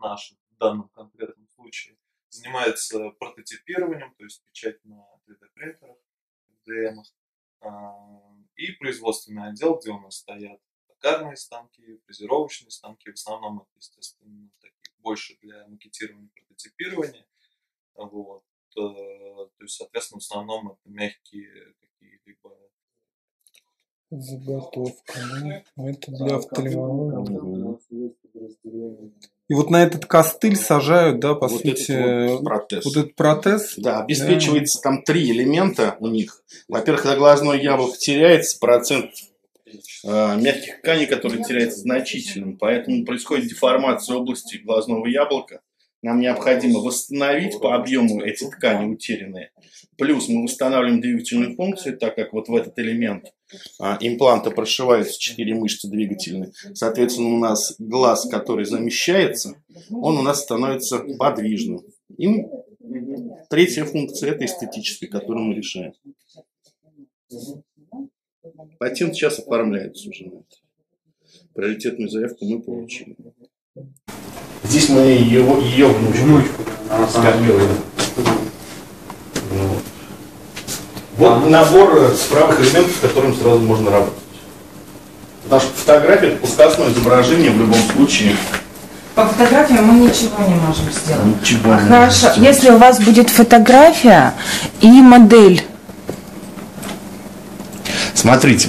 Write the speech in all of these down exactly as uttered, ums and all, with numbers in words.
наших в данном конкретном случае занимается прототипированием, то есть печать на три дэ принтерах, ДМах, и производственный отдел, где у нас стоят токарные станки, фрезеровочные станки, в основном это, естественно, такие больше для макетирования и прототипирования. Вот. То есть, соответственно, в основном это мягкие какие-либо заготовка, ну, это для офтальмологии. И вот на этот костыль сажают, да, по вот сути, этот вот, протез. вот этот протез. Да, обеспечивается да. там три элемента у них. Во-первых, когда глазной яблок теряется, процент э, мягких тканей, который теряется, значительным, поэтому происходит деформация области глазного яблока. Нам необходимо восстановить по объему эти ткани утерянные. Плюс мы восстанавливаем двигательную функцию, так как вот в этот элемент а, импланта прошиваются четыре мышцы двигательные. Соответственно, у нас глаз, который замещается, он у нас становится подвижным. И третья функция – это эстетическая, которую мы решаем. Патент сейчас оформляется уже. Приоритетную заявку мы получили. Здесь мы его, ее внучку скопируем. Вот, вот набор справок элементов, с которым сразу можно работать. Потому что фотография – это плоскостное изображение в любом случае. По фотографии мы ничего не можем сделать. Ничего не Хорошо, можем если сделать. У вас будет фотография и модель. Смотрите,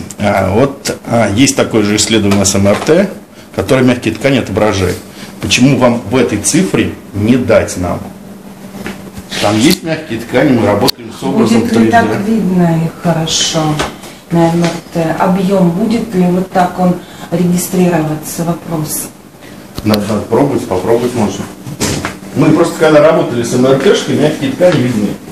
вот есть такое же исследование у нас МРТ, которое мягкие ткани отображает. Почему вам в этой цифре не дать нам? Там есть мягкие ткани, мы работаем с образом. Будет ли так видно их хорошо на МРТ? Объем будет ли вот так он регистрироваться? Вопрос. Надо, надо пробовать, попробовать можно. Мы просто когда работали с МРТшкой, мягкие ткани видны.